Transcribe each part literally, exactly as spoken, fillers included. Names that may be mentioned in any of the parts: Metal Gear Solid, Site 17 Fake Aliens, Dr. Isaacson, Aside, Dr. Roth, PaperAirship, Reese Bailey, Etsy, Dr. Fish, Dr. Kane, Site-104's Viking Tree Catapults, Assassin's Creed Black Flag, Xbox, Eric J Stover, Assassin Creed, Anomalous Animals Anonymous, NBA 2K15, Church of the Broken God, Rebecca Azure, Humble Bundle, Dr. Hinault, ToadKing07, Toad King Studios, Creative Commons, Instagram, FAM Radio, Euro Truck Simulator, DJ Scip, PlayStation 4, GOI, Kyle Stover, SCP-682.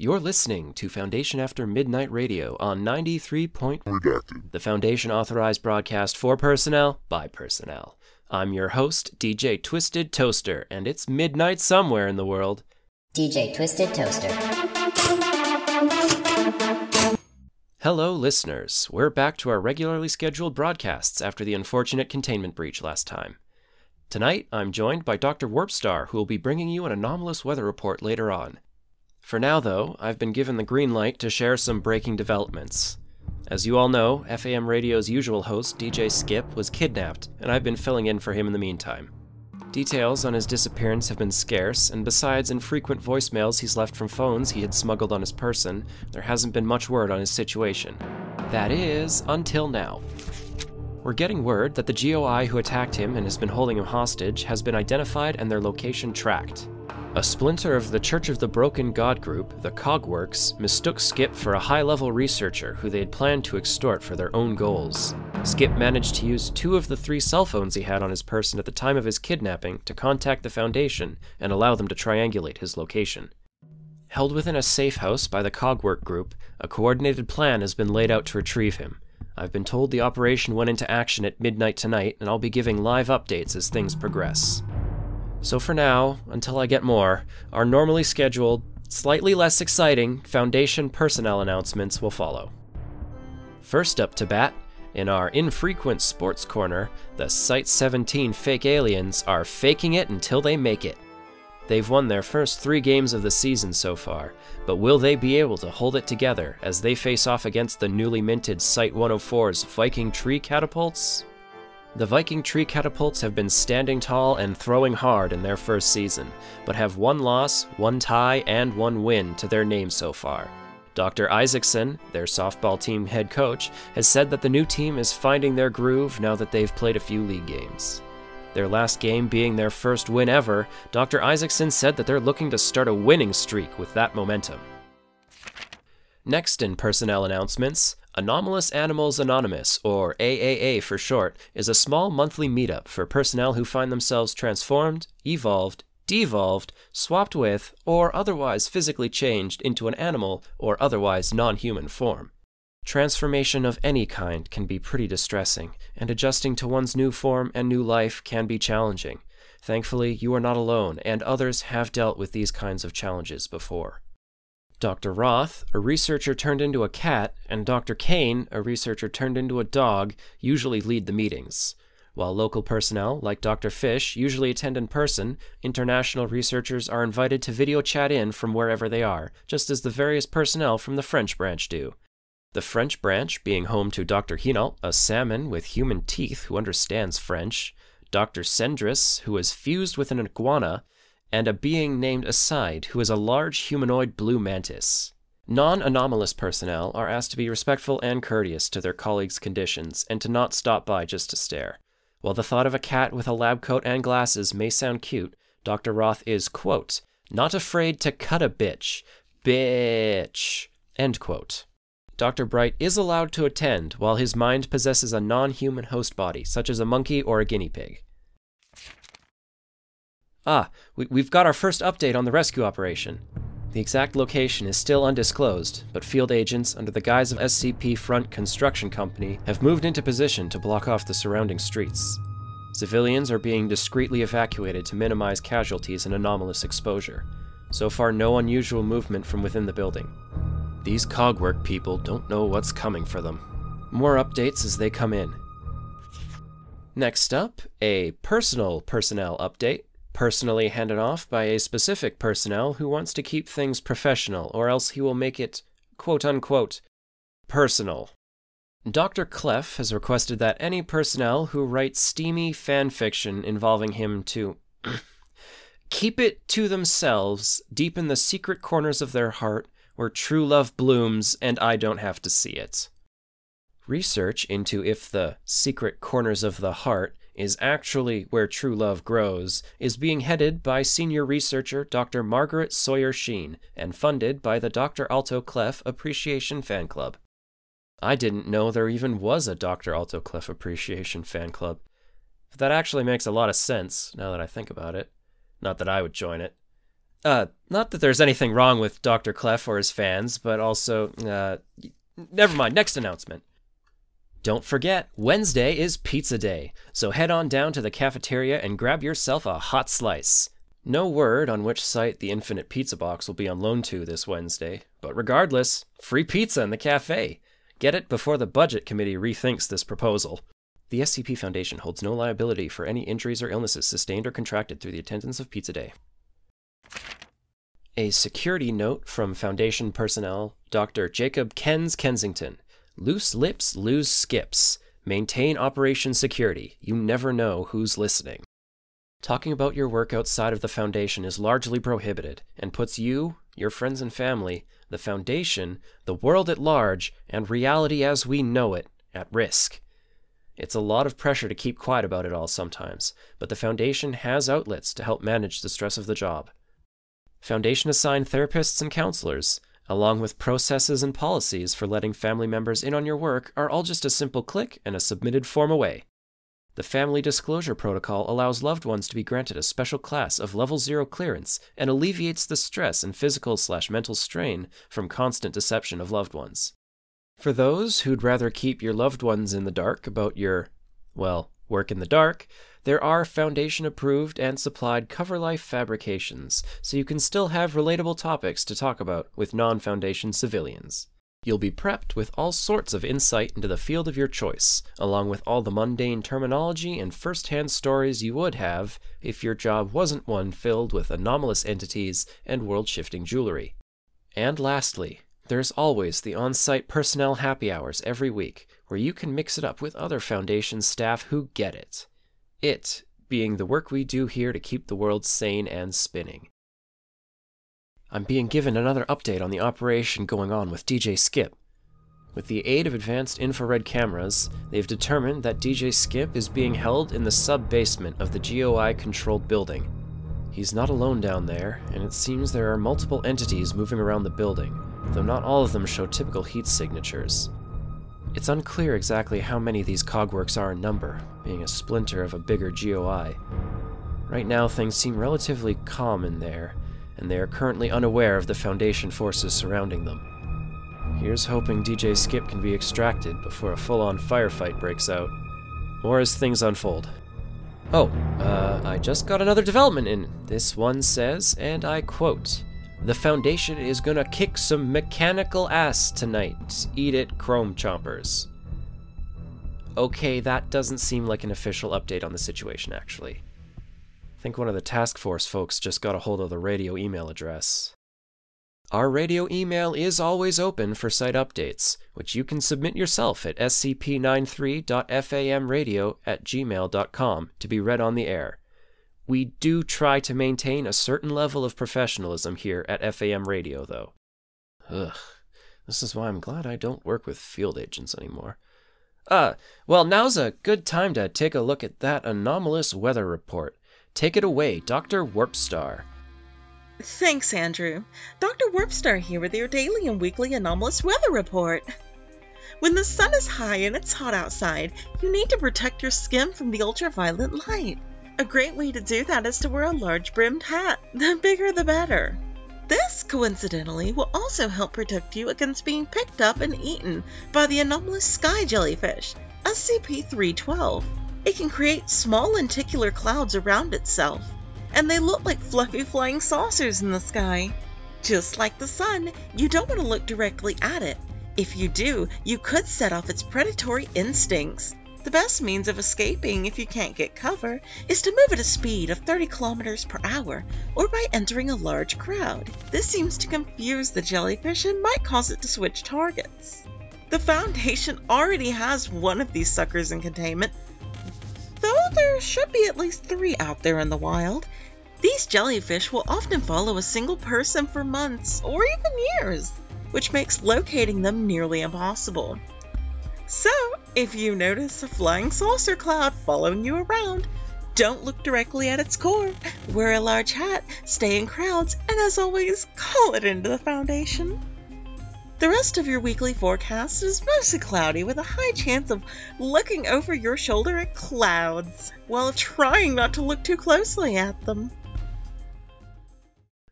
You're listening to Foundation After Midnight Radio on ninety-three point Redacted, the Foundation-authorized broadcast for personnel by personnel. I'm your host, D J Twisted Toaster, and it's midnight somewhere in the world. D J Twisted Toaster. Hello, listeners. We're back to our regularly scheduled broadcasts after the unfortunate containment breach last time. Tonight, I'm joined by Doctor Warpstar, who will be bringing you an anomalous weather report later on. For now, though, I've been given the green light to share some breaking developments. As you all know, F A M Radio's usual host, D J Scip, was kidnapped, and I've been filling in for him in the meantime. Details on his disappearance have been scarce, and besides infrequent voicemails he's left from phones he had smuggled on his person, there hasn't been much word on his situation. That is, until now. We're getting word that the G O I who attacked him and has been holding him hostage has been identified and their location tracked. A splinter of the Church of the Broken God group, the Cogworks, mistook Scip for a high-level researcher who they had planned to extort for their own goals. Scip managed to use two of the three cell phones he had on his person at the time of his kidnapping to contact the Foundation and allow them to triangulate his location. Held within a safe house by the Cogwork group, a coordinated plan has been laid out to retrieve him. I've been told the operation went into action at midnight tonight, and I'll be giving live updates as things progress. So for now, until I get more, our normally scheduled, slightly less exciting Foundation personnel announcements will follow. First up to bat, in our infrequent sports corner, the Site seventeen Fake Aliens are faking it until they make it. They've won their first three games of the season so far, but will they be able to hold it together as they face off against the newly minted Site one oh four's Viking Tree Catapults? The Viking Tree Catapults have been standing tall and throwing hard in their first season, but have one loss, one tie, and one win to their name so far. Doctor Isaacson, their softball team head coach, has said that the new team is finding their groove now that they've played a few league games. Their last game being their first win ever, Doctor Isaacson said that they're looking to start a winning streak with that momentum. Next in personnel announcements, Anomalous Animals Anonymous, or A A A for short, is a small monthly meetup for personnel who find themselves transformed, evolved, devolved, swapped with, or otherwise physically changed into an animal or otherwise non-human form. Transformation of any kind can be pretty distressing, and adjusting to one's new form and new life can be challenging. Thankfully, you are not alone, and others have dealt with these kinds of challenges before. Doctor Roth, a researcher turned into a cat, and Doctor Kane, a researcher turned into a dog, usually lead the meetings. While local personnel, like Doctor Fish, usually attend in person, international researchers are invited to video chat in from wherever they are, just as the various personnel from the French branch do. The French branch being home to Doctor Hinault, a salmon with human teeth who understands French, Doctor Cendris, who is fused with an iguana, and a being named Aside, who is a large humanoid blue mantis. Non-anomalous personnel are asked to be respectful and courteous to their colleagues' conditions, and to not stop by just to stare. While the thought of a cat with a lab coat and glasses may sound cute, Doctor Roth is, quote, "not afraid to cut a bitch, bitch," end quote. Doctor Bright is allowed to attend while his mind possesses a non-human host body, such as a monkey or a guinea pig. Ah, we, we've got our first update on the rescue operation. The exact location is still undisclosed, but field agents, under the guise of S C P Front Construction Company, have moved into position to block off the surrounding streets. Civilians are being discreetly evacuated to minimize casualties and anomalous exposure. So far, no unusual movement from within the building. These Cogwork people don't know what's coming for them. More updates as they come in. Next up, a personal personnel update. Personally handed off by a specific personnel who wants to keep things professional, or else he will make it, quote-unquote, personal. Doctor Clef has requested that any personnel who writes steamy fanfiction involving him to keep it to themselves, deep in the secret corners of their heart, where true love blooms and I don't have to see it. Research into if the secret corners of the heart is actually where true love grows, is being headed by senior researcher Doctor Margaret Sawyer Sheen and funded by the Doctor Alto Clef Appreciation Fan Club. I didn't know there even was a Doctor Alto Clef Appreciation Fan Club, but that actually makes a lot of sense now that I think about it. Not that I would join it. Uh, not that there's anything wrong with Doctor Clef or his fans, but also, uh, never mind, next announcement. Don't forget, Wednesday is pizza day, so head on down to the cafeteria and grab yourself a hot slice. No word on which site the Infinite Pizza Box will be on loan to this Wednesday, but regardless, free pizza in the cafe. Get it before the Budget Committee rethinks this proposal. The S C P Foundation holds no liability for any injuries or illnesses sustained or contracted through the attendance of Pizza Day. A security note from Foundation personnel, Doctor Jacob Kens-Kensington. Loose lips lose skips. Maintain operation security. You never know who's listening. Talking about your work outside of the Foundation is largely prohibited, and puts you, your friends and family, the Foundation, the world at large, and reality as we know it, at risk. It's a lot of pressure to keep quiet about it all sometimes, but the Foundation has outlets to help manage the stress of the job. Foundation-assigned therapists and counselors, along with processes and policies for letting family members in on your work, are all just a simple click and a submitted form away. The Family Disclosure Protocol allows loved ones to be granted a special class of level zero clearance and alleviates the stress and physical-slash-mental strain from constant deception of loved ones. For those who'd rather keep your loved ones in the dark about your, well, work in the dark, there are Foundation-approved and supplied cover-life fabrications, so you can still have relatable topics to talk about with non-Foundation civilians. You'll be prepped with all sorts of insight into the field of your choice, along with all the mundane terminology and first-hand stories you would have if your job wasn't one filled with anomalous entities and world-shifting jewelry. And lastly, there's always the on-site personnel happy hours every week, where you can mix it up with other Foundation staff who get it. It being the work we do here to keep the world sane and spinning. I'm being given another update on the operation going on with D J Scip. With the aid of advanced infrared cameras, they've determined that D J Scip is being held in the sub-basement of the G O I-controlled building. He's not alone down there, and it seems there are multiple entities moving around the building, though not all of them show typical heat signatures. It's unclear exactly how many these Cogworks are in number, being a splinter of a bigger G O I. Right now things seem relatively calm in there, and they are currently unaware of the Foundation forces surrounding them. Here's hoping D J Scip can be extracted before a full-on firefight breaks out. More as things unfold. Oh, uh, I just got another development in. This one says, and I quote, "The Foundation is gonna kick some mechanical ass tonight. Eat it, Chrome Chompers." Okay, that doesn't seem like an official update on the situation, actually. I think one of the task force folks just got a hold of the radio email address. Our radio email is always open for site updates, which you can submit yourself at S C P nine three dot F A M radio at gmail dot com to be read on the air. We do try to maintain a certain level of professionalism here at F A M Radio, though. Ugh. This is why I'm glad I don't work with field agents anymore. Ah, uh, well, now's a good time to take a look at that anomalous weather report. Take it away, Doctor Warpstar. Thanks, Andrew. Doctor Warpstar here with your daily and weekly anomalous weather report. When the sun is high and it's hot outside, you need to protect your skin from the ultraviolet light. A great way to do that is to wear a large brimmed hat. The bigger the better. This, coincidentally, will also help protect you against being picked up and eaten by the anomalous sky jellyfish, S C P three twelve. It can create small lenticular clouds around itself, and they look like fluffy flying saucers in the sky. Just like the sun, you don't want to look directly at it. If you do, you could set off its predatory instincts. The best means of escaping if you can't get cover is to move at a speed of thirty kilometers per hour or by entering a large crowd. This seems to confuse the jellyfish and might cause it to switch targets. The Foundation already has one of these suckers in containment, though there should be at least three out there in the wild. These jellyfish will often follow a single person for months or even years, which makes locating them nearly impossible. So, if you notice a flying saucer cloud following you around, don't look directly at its core, wear a large hat, stay in crowds, and as always, call it into the Foundation. The rest of your weekly forecast is mostly cloudy with a high chance of looking over your shoulder at clouds, while trying not to look too closely at them.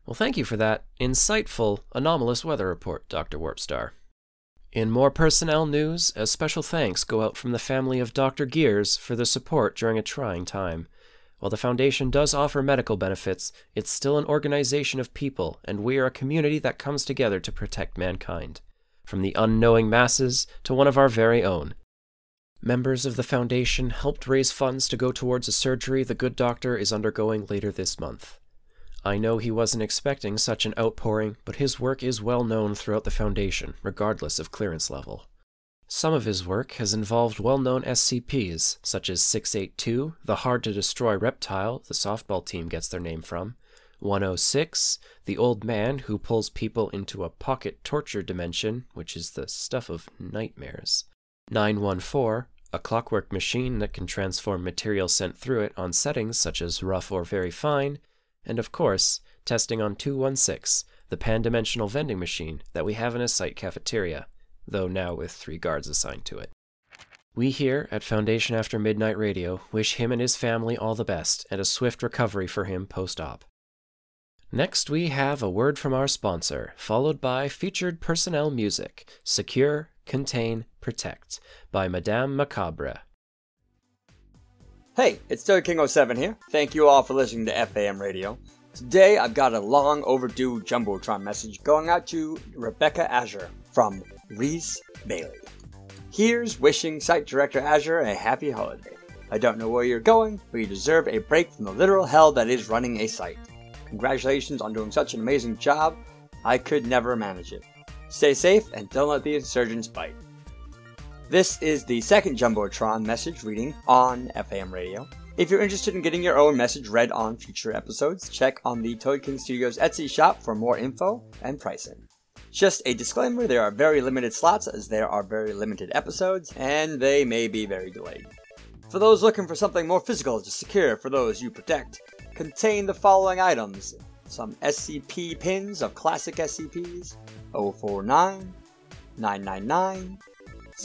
Well, thank you for that insightful anomalous weather report, Doctor Warpstar. In more personnel news, a special thanks go out from the family of Doctor Gears for their support during a trying time. While the Foundation does offer medical benefits, it's still an organization of people, and we are a community that comes together to protect mankind, from the unknowing masses to one of our very own. Members of the Foundation helped raise funds to go towards a surgery the good doctor is undergoing later this month. I know he wasn't expecting such an outpouring, but his work is well known throughout the Foundation, regardless of clearance level. Some of his work has involved well-known S C Ps, such as six eighty-two, the hard-to-destroy reptile the softball team gets their name from, one oh six, the old man who pulls people into a pocket torture dimension, which is the stuff of nightmares, nine one four, a clockwork machine that can transform material sent through it on settings such as rough or very fine, and of course, testing on two one six, the pan-dimensional vending machine that we have in a site cafeteria, though now with three guards assigned to it. We here at Foundation After Midnight Radio wish him and his family all the best and a swift recovery for him post-op. Next we have a word from our sponsor, followed by featured personnel music, Secure, Contain, Protect, by Madame Macabre. Hey, it's Toad King oh seven here. Thank you all for listening to F A M Radio. Today I've got a long overdue Jumbotron message going out to Rebecca Azure from Reese Bailey. Here's wishing Site Director Azure a happy holiday. I don't know where you're going, but you deserve a break from the literal hell that is running a site. Congratulations on doing such an amazing job. I could never manage it. Stay safe and don't let the insurgents bite. This is the second Jumbotron message reading on F A M Radio. If you're interested in getting your own message read on future episodes, check on the Toad King Studios Etsy shop for more info and pricing. Just a disclaimer, there are very limited slots as there are very limited episodes, and they may be very delayed. For those looking for something more physical to secure for those you protect, contain the following items: some S C P pins of classic S C Ps, oh four nine, nine nine nine,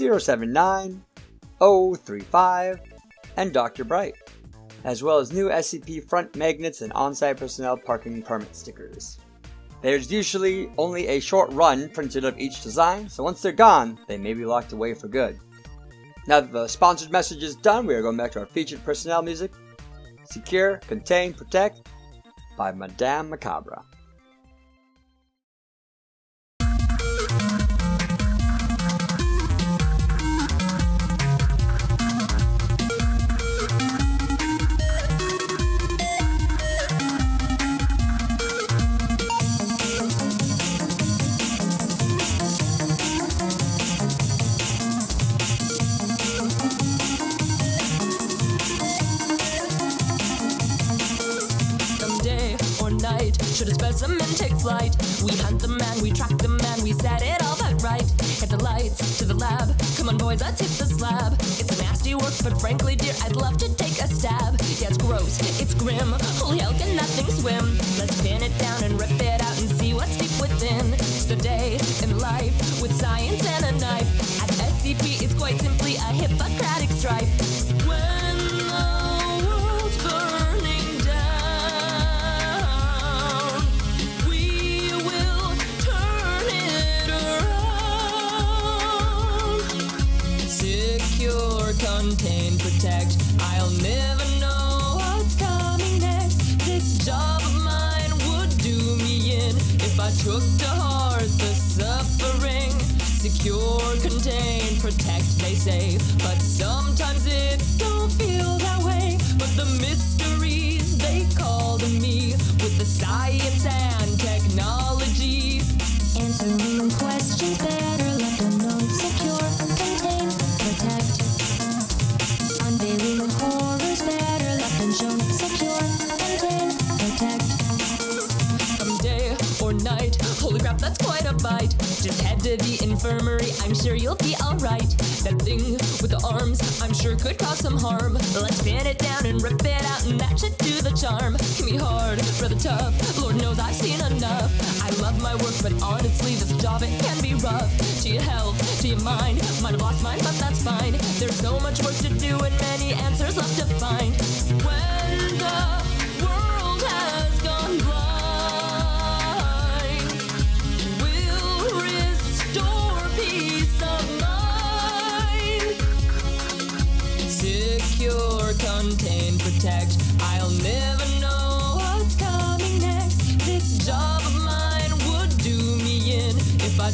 oh seven nine, oh three five, and Doctor Bright, as well as new S C P front magnets and on-site personnel parking permit stickers. There's usually only a short run printed of each design, so once they're gone, they may be locked away for good. Now that the sponsored message is done, we are going back to our featured personnel music, Secure, Contain, Protect, by Madame Macabre. Should a specimen take flight? We hunt the man, we track the man, we set it all but right. Hit the lights, to the lab, come on boys, let's hit the slab. It's a nasty work, but frankly dear, I'd love to take a stab. Yeah, it's gross, it's grim, holy hell can nothing swim. Let's pin it down and rip it out and see what's deep within. It's the day in life, with science and a knife. At S C P, it's quite simply a Hippocratic strife. Contain, protect, I'll never know what's coming next. This job of mine would do me in if I took to heart the suffering. Secure, contain, protect, they say, but sometimes it don't feel that way. But the mysteries they call to me with the science and technology, answering questions better left unknown. Secure, contain, protect, unveiling horrors better left unshown. Secure, contain, protect. Some day or night, holy crap, that's quite a bite. Just head to the infirmary, I'm sure you'll be alright. That thing with the arms, I'm sure could cause some harm. Let's pin it down and rip it out, and that should do the charm. Can be hard, rather tough, Lord knows I've seen enough. I love my work, but honestly, this job, it can be rough. To your health, to your mind, might have lost mine, but that's fine. There's so much work to do and many answers left to find. When the world has gone blind,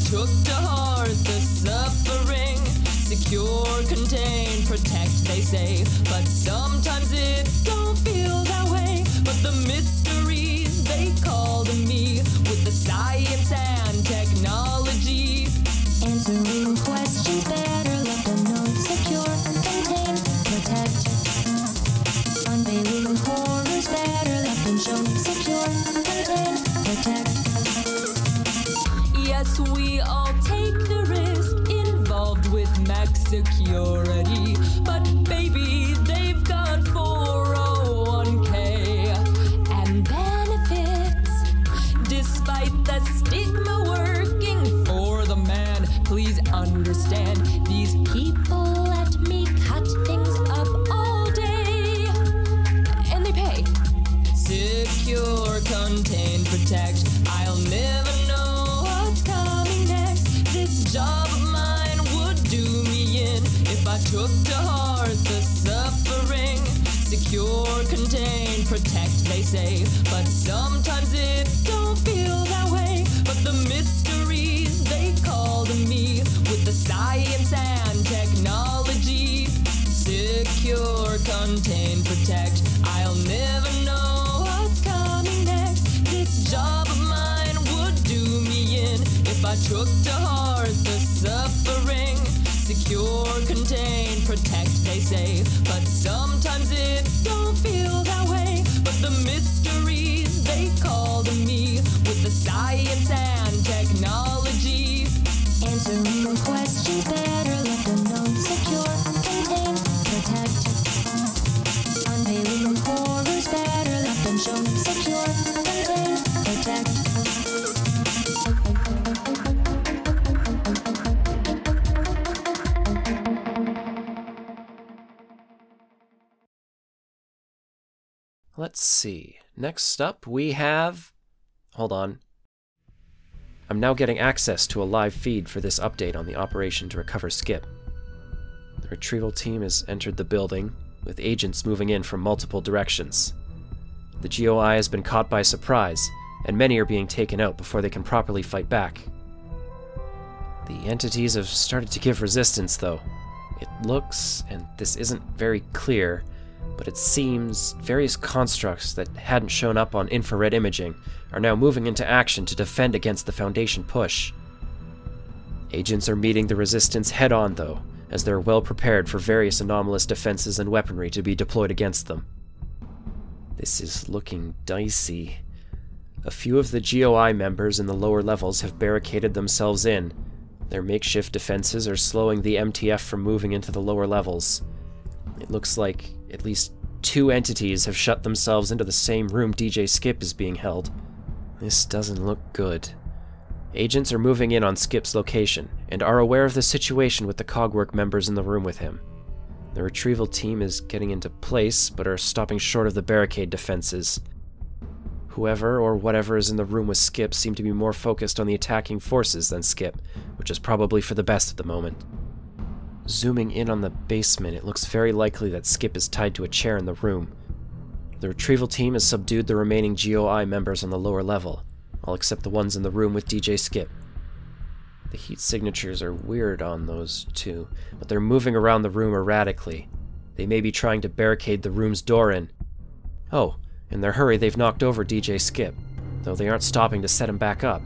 took to heart the suffering. Secure, contain, protect, they say. But sometimes it don't feel that way. But the mysteries they call to me with the science and technology. Answering questions better left unknown. Secure, contain, protect. Unveiling horrors better left unshown. Secure, contain, protect. Yes, we all take the risk involved with max security, but baby, they've got four oh one K and benefits, despite the stigma working for the man. Please understand, these people let me cut things up all day, and they pay. Secure, contain, protect. I'll never know what's coming next. This job of mine would do me in if I took to heart the suffering. Secure, contain, protect, they say. But sometimes it don't feel that way. But the mysteries they call to me with the science and technology. Secure, contain, protect. I'll never know what's coming next. This job of mine do me in if I took to heart the suffering. Secure, contain, protect, they say. But sometimes it don't feel that way. But the mysteries they call to me with the science and technology. Answering questions better left unknown. Secure, contain, protect. Unveiling horrors better left unshown. Secure, contain, protect. Let's see. Next up we have... Hold on. I'm now getting access to a live feed for this update on the operation to recover Scip. The retrieval team has entered the building, with agents moving in from multiple directions. The G O I has been caught by surprise, and many are being taken out before they can properly fight back. The entities have started to give resistance, though. It looks, and this isn't very clear, but it seems various constructs that hadn't shown up on infrared imaging are now moving into action to defend against the Foundation push. Agents are meeting the resistance head-on, though, as they're well prepared for various anomalous defenses and weaponry to be deployed against them. This is looking dicey. A few of the G O I members in the lower levels have barricaded themselves in. Their makeshift defenses are slowing the M T F from moving into the lower levels. It looks like at least two entities have shut themselves into the same room D J Scip is being held. This doesn't look good. Agents are moving in on Skip's location, and are aware of the situation with the Cogwork members in the room with him. The retrieval team is getting into place, but are stopping short of the barricade defenses. Whoever or whatever is in the room with Scip seem to be more focused on the attacking forces than Scip, which is probably for the best at the moment. Zooming in on the basement, it looks very likely that Scip is tied to a chair in the room. The retrieval team has subdued the remaining G O I members on the lower level, all except the ones in the room with D J Scip. The heat signatures are weird on those two, but they're moving around the room erratically. They may be trying to barricade the room's door in. Oh, in their hurry they've knocked over D J Scip, though they aren't stopping to set him back up.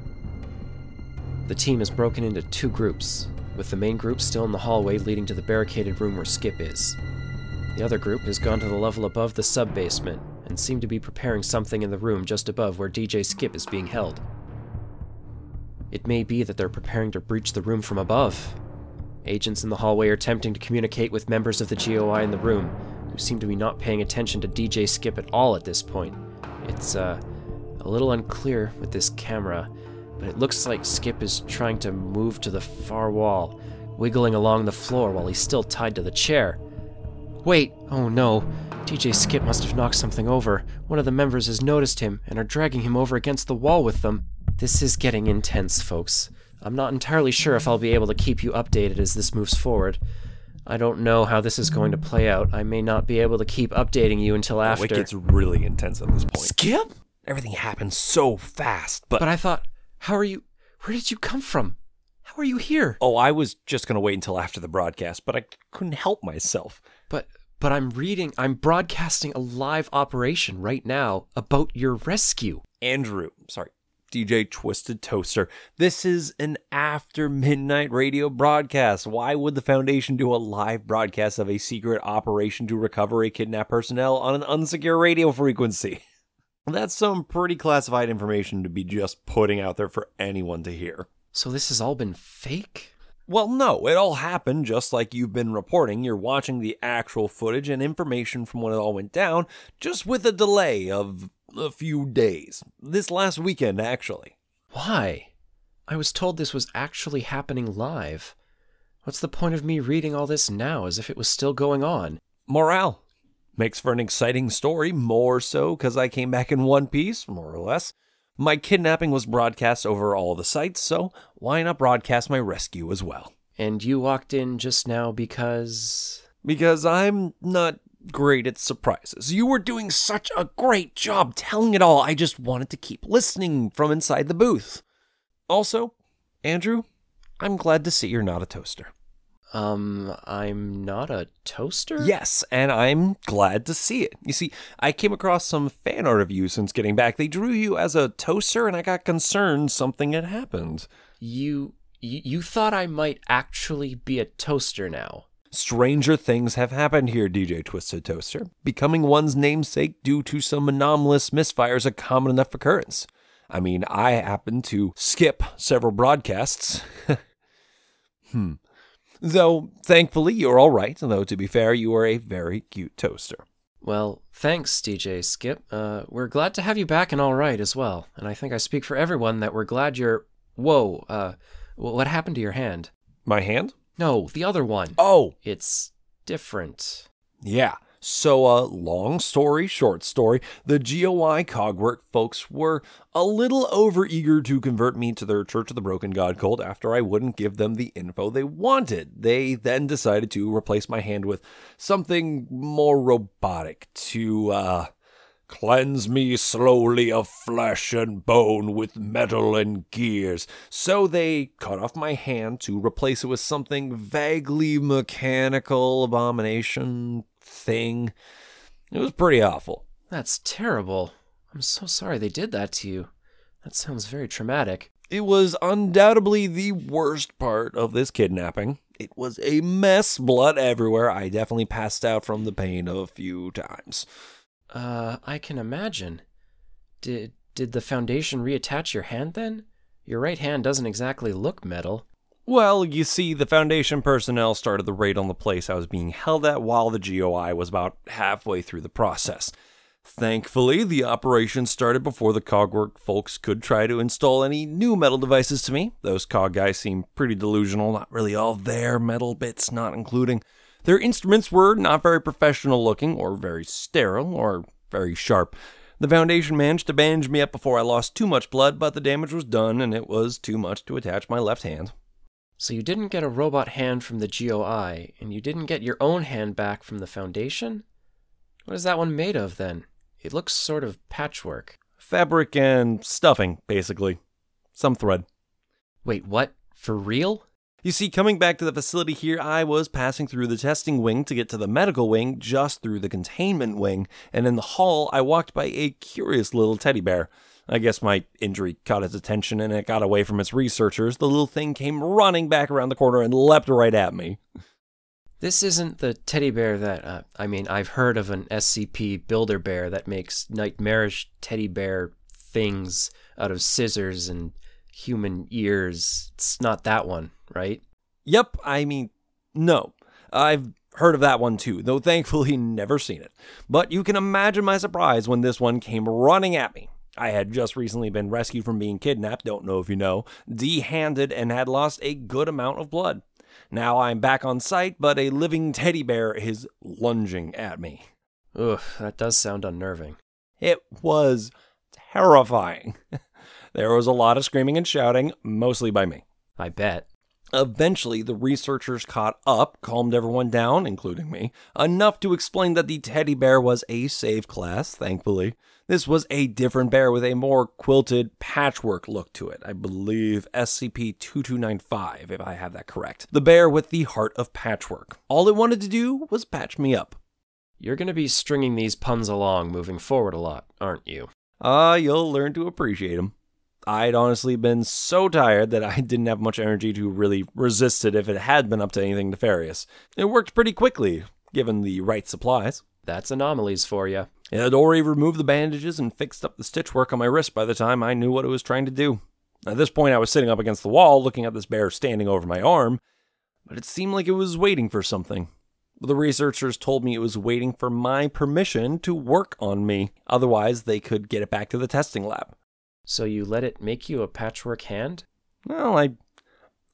The team is broken into two groups, with the main group still in the hallway leading to the barricaded room where Scip is. The other group has gone to the level above the sub-basement, and seem to be preparing something in the room just above where D J Scip is being held. It may be that they're preparing to breach the room from above. Agents in the hallway are attempting to communicate with members of the G O I in the room, who seem to be not paying attention to D J Scip at all at this point. It's, uh, a little unclear with this camera, but it looks like Scip is trying to move to the far wall, wiggling along the floor while he's still tied to the chair. Wait! Oh no! D J Scip must have knocked something over. One of the members has noticed him and are dragging him over against the wall with them. This is getting intense, folks. I'm not entirely sure if I'll be able to keep you updated as this moves forward. I don't know how this is going to play out. I may not be able to keep updating you until after. Oh, it gets really intense at this point. Scip? Everything happens so fast, but... But I thought... How are you? Where did you come from? How are you here? Oh, I was just going to wait until after the broadcast, but I couldn't help myself. But but I'm reading, I'm broadcasting a live operation right now about your rescue. Andrew, sorry, D J Twisted Toaster, this is an after midnight radio broadcast. Why would the Foundation do a live broadcast of a secret operation to recover a kidnapped personnel on an unsecure radio frequency? That's some pretty classified information to be just putting out there for anyone to hear. So this has all been fake? Well, no, it all happened just like you've been reporting. You're watching the actual footage and information from when it all went down, just with a delay of a few days. This last weekend, actually. Why? I was told this was actually happening live. What's the point of me reading all this now as if it was still going on? Morale. Makes for an exciting story, more so because I came back in one piece, more or less. My kidnapping was broadcast over all the sites, so why not broadcast my rescue as well? And you walked in just now because... Because I'm not great at surprises. You were doing such a great job telling it all, I just wanted to keep listening from inside the booth. Also, Andrew, I'm glad to see you're not a toaster. Um, I'm not a toaster? Yes, and I'm glad to see it. You see, I came across some fan art of you since getting back. They drew you as a toaster, and I got concerned something had happened. You, you, you thought I might actually be a toaster now. Stranger things have happened here, D J Twisted Toaster. Becoming one's namesake due to some anomalous misfire is a common enough occurrence. I mean, I happen to skip several broadcasts. hmm. Though, thankfully, you're all right, though, to be fair, you are a very cute toaster. Well, thanks, D J Scip. Uh, we're glad to have you back and all right as well. And I think I speak for everyone that we're glad you're... Whoa, uh, what happened to your hand? My hand? No, the other one. Oh! It's different. Yeah. So, uh, long story, short story, the G O I Cogwork folks were a little overeager to convert me to their Church of the Broken God cult after I wouldn't give them the info they wanted. They then decided to replace my hand with something more robotic to, uh, cleanse me slowly of flesh and bone with metal and gears. So they cut off my hand to replace it with something vaguely mechanical abomination... thing. It was pretty awful. That's terrible. I'm so sorry they did that to you. That sounds very traumatic. It was undoubtedly the worst part of this kidnapping. It was a mess, blood everywhere. I definitely passed out from the pain a few times. Uh, I can imagine. Did, did the Foundation reattach your hand then? Your right hand doesn't exactly look metal. Well, you see, the Foundation personnel started the raid on the place I was being held at while the G O I was about halfway through the process. Thankfully, the operation started before the Cogwork folks could try to install any new metal devices to me. Those Cog guys seem pretty delusional, not really all their metal bits, not including. Their instruments were not very professional looking, or very sterile, or very sharp. The Foundation managed to bandage me up before I lost too much blood, but the damage was done, and it was too much to attach my left hand. So you didn't get a robot hand from the G O I, and you didn't get your own hand back from the Foundation? What is that one made of, then? It looks sort of patchwork. Fabric and stuffing, basically. Some thread. Wait, what? For real? You see, coming back to the facility here, I was passing through the testing wing to get to the medical wing, just through the containment wing, and in the hall, I walked by a curious little teddy bear. I guess my injury caught its attention and it got away from its researchers. The little thing came running back around the corner and leapt right at me. This isn't the teddy bear that, uh, I mean, I've heard of an S C P builder bear that makes nightmarish teddy bear things out of scissors and human ears. It's not that one, right? Yep, I mean, no. I've heard of that one too, though thankfully never seen it. But you can imagine my surprise when this one came running at me. I had just recently been rescued from being kidnapped, don't know if you know, de-handed, and had lost a good amount of blood. Now I'm back on site, but a living teddy bear is lunging at me. Ugh, that does sound unnerving. It was terrifying. There was a lot of screaming and shouting, mostly by me. I bet. Eventually, the researchers caught up, calmed everyone down, including me, enough to explain that the teddy bear was a safe class, thankfully. This was a different bear with a more quilted patchwork look to it. I believe S C P twenty-two ninety-five, if I have that correct. The bear with the heart of patchwork. All it wanted to do was patch me up. You're going to be stringing these puns along moving forward a lot, aren't you? Ah, uh, you'll learn to appreciate them. I'd honestly been so tired that I didn't have much energy to really resist it if it had been up to anything nefarious. It worked pretty quickly, given the right supplies. That's anomalies for you. It had already removed the bandages and fixed up the stitchwork on my wrist by the time I knew what it was trying to do. At this point, I was sitting up against the wall, looking at this bear standing over my arm, but it seemed like it was waiting for something. The researchers told me it was waiting for my permission to work on me, otherwise they could get it back to the testing lab. So you let it make you a patchwork hand? Well, I,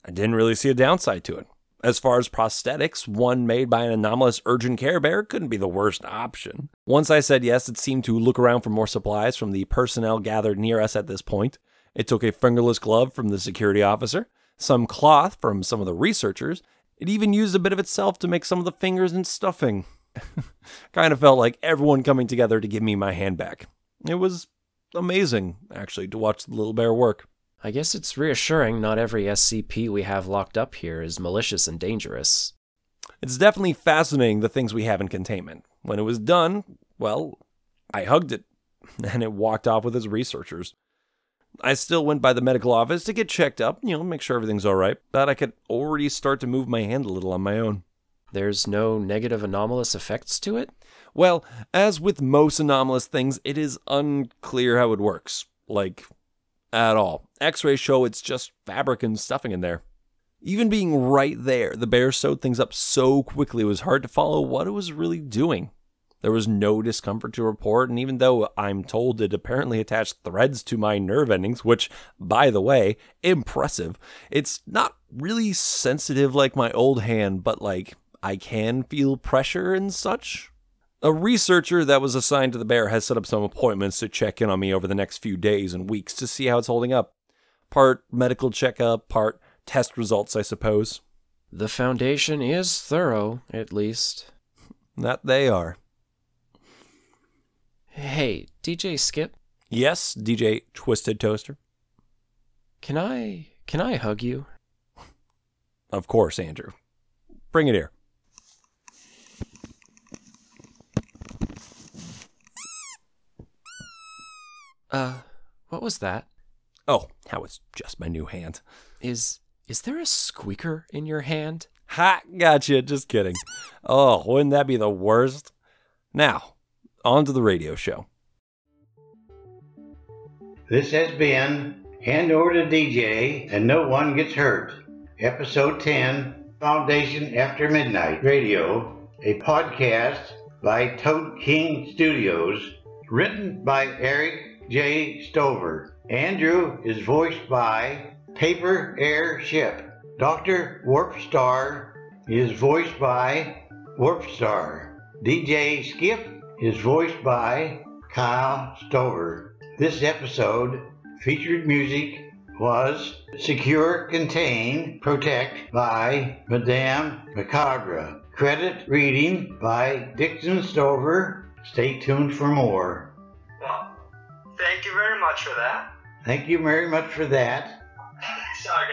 I didn't really see a downside to it. As far as prosthetics, one made by an anomalous urgent care bear couldn't be the worst option. Once I said yes, it seemed to look around for more supplies from the personnel gathered near us at this point. It took a fingerless glove from the security officer, some cloth from some of the researchers. It even used a bit of itself to make some of the fingers and stuffing. Kind of felt like everyone coming together to give me my hand back. It was amazing, actually, to watch the little bear work. I guess it's reassuring not every S C P we have locked up here is malicious and dangerous. It's definitely fascinating the things we have in containment. When it was done, well, I hugged it, and it walked off with its researchers. I still went by the medical office to get checked up, you know, make sure everything's alright, but I could already start to move my hand a little on my own. There's no negative anomalous effects to it? Well, as with most anomalous things, it is unclear how it works. Like, at all. X-rays show it's just fabric and stuffing in there. Even being right there, the bear sewed things up so quickly it was hard to follow what it was really doing. There was no discomfort to report, and even though I'm told it apparently attached threads to my nerve endings, which, by the way, impressive, it's not really sensitive like my old hand, but like, I can feel pressure and such. A researcher that was assigned to the bear has set up some appointments to check in on me over the next few days and weeks to see how it's holding up. Part medical checkup, part test results, I suppose. The Foundation is thorough, at least. That they are. Hey, D J Scip? Yes, D J Twisted Toaster? Can I... can I hug you? Of course, Andrew. Bring it here. Uh, what was that? Oh, that was just my new hand. Is, is there a squeaker in your hand? Ha, gotcha, just kidding. Oh, wouldn't that be the worst? Now, on to the radio show. This has been Hand Over to D J and No One Gets Hurt, Episode ten, Foundation After Midnight Radio, a podcast by Toad King Studios, written by Eric J. Stover. Andrew is voiced by Paper Airship. Doctor Warpstar is voiced by Warpstar. D J Scip is voiced by Kyle Stover. This episode featured music was Secure, Contain, Protect by Madame Macabre. Credit reading by Dixon Stover. Stay tuned for more. Thank you very much for that. Thank you very much for that. Sorry,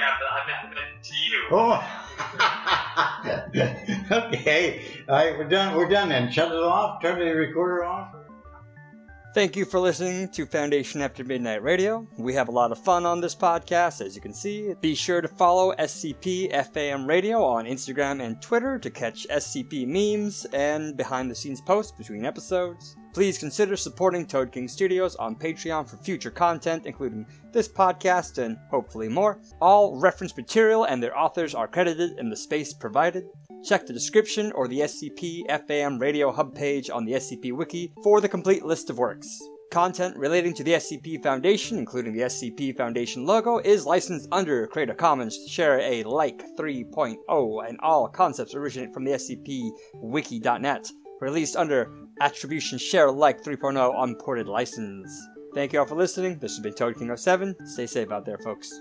I meant to you. Oh. Okay. All right, we're done. We're done then. Shut it off. Turn the recorder off. Thank you for listening to Foundation After Midnight Radio. We have a lot of fun on this podcast, as you can see. Be sure to follow S C P F A M Radio on Instagram and Twitter to catch S C P memes and behind-the-scenes posts between episodes. Please consider supporting Toad King Studios on Patreon for future content, including this podcast and hopefully more. All reference material and their authors are credited in the space provided. Check the description or the S C P F A M Radio Hub page on the S C P Wiki for the complete list of works. Content relating to the S C P Foundation, including the S C P Foundation logo, is licensed under Creative Commons Share Alike three point oh, and all concepts originate from the S C P Wiki dot net. Released under Attribution Share Alike three point oh Unported License. Thank you all for listening. This has been Toad King oh seven. Stay safe out there, folks.